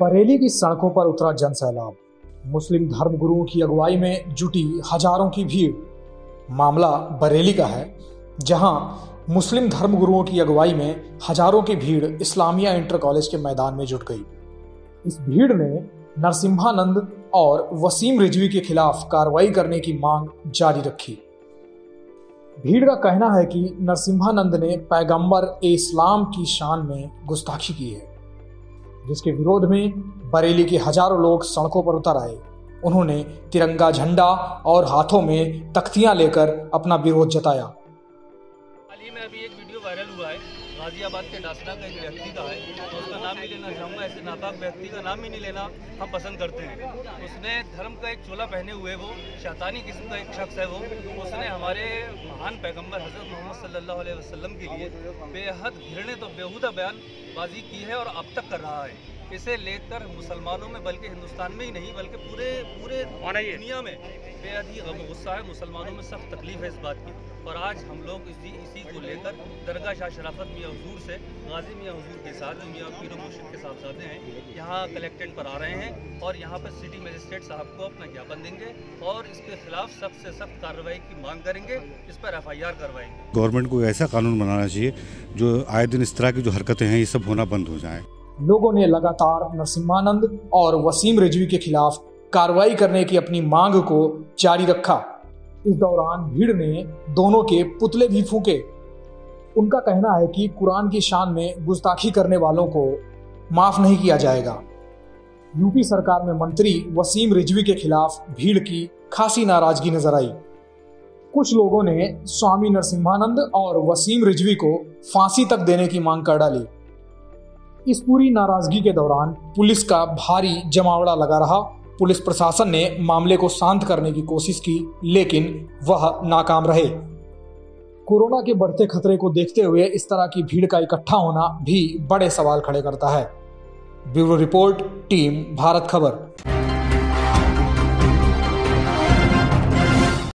बरेली की सड़कों पर उतरा जन सैलाब, मुस्लिम धर्मगुरुओं की अगुवाई में जुटी हजारों की भीड़। मामला बरेली का है, जहां मुस्लिम धर्मगुरुओं की अगुवाई में हजारों की भीड़ इस्लामिया इंटर कॉलेज के मैदान में जुट गई। इस भीड़ ने नरसिंहानंद और वसीम रिजवी के खिलाफ कार्रवाई करने की मांग जारी रखी। भीड़ का कहना है कि नरसिंहानंद ने पैगंबर इस्लाम की शान में गुस्ताखी की है, जिसके विरोध में बरेली के हजारों लोग सड़कों पर उतर आए। उन्होंने तिरंगा झंडा और हाथों में तख्तियां लेकर अपना विरोध जताया। हाल ही में अभी एक वीडियो वायरल हुआ है, गाज़ियाबाद के डासना का एक व्यक्ति का है, तो उसका नाम भी लेना चाहूँगा। ऐसे नापाक व्यक्ति का नाम भी नहीं लेना हम पसंद करते हैं। उसने धर्म का एक चोला पहने हुए, वो शैतानी किस्म का एक शख्स है। उसने हमारे महान पैगंबर हज़रत मोहम्मद सल्लल्लाहु अलैहि वसल्लम के लिए बेहद घृणित और बेहुदा बयानबाजी की है और अब तक कर रहा है। इसे लेकर मुसलमानों में, बल्कि हिंदुस्तान में ही नहीं बल्कि पूरे दुनिया में बेहद ही गम गुस्सा है। मुसलमानों में सख्त तकलीफ है इस बात की। और आज हम लोग इसी को लेकर दरगाह शाह शराफत मियाँ हुजूर से गाज़ी मियाँ हुजूर के साथ, जो मियाँ पीर मुर्शिद के साहबजादे हैं, यहाँ कलेक्ट्रेट पर आ रहे हैं और यहाँ पर सिटी मजिस्ट्रेट साहब को अपना ज्ञापन देंगे और इसके खिलाफ सख्त से सख्त कार्रवाई की मांग करेंगे। इस पर FIR करवाएंगे। गवर्नमेंट को ऐसा कानून बनाना चाहिए जो आए दिन इस तरह की जो हरकतें हैं ये सब होना बंद हो जाए। लोगों ने लगातार नरसिंहानंद और वसीम रिजवी के खिलाफ कार्रवाई करने की अपनी मांग को जारी रखा। इस दौरान भीड़ ने दोनों के पुतले भी फूंके। उनका कहना है कि कुरान की शान में गुस्ताखी करने वालों को माफ नहीं किया जाएगा। यूपी सरकार में मंत्री वसीम रिजवी के खिलाफ भीड़ की खासी नाराजगी नजर आई। कुछ लोगों ने स्वामी नरसिंहानंद और वसीम रिजवी को फांसी तक देने की मांग कर डाली। इस पूरी नाराजगी के दौरान पुलिस का भारी जमावड़ा लगा रहा। पुलिस प्रशासन ने मामले को शांत करने की कोशिश की, लेकिन वह नाकाम रहे। कोरोना के बढ़ते खतरे को देखते हुए इस तरह की भीड़ का इकट्ठा होना भी बड़े सवाल खड़े करता है। ब्यूरो रिपोर्ट, टीम भारत खबर।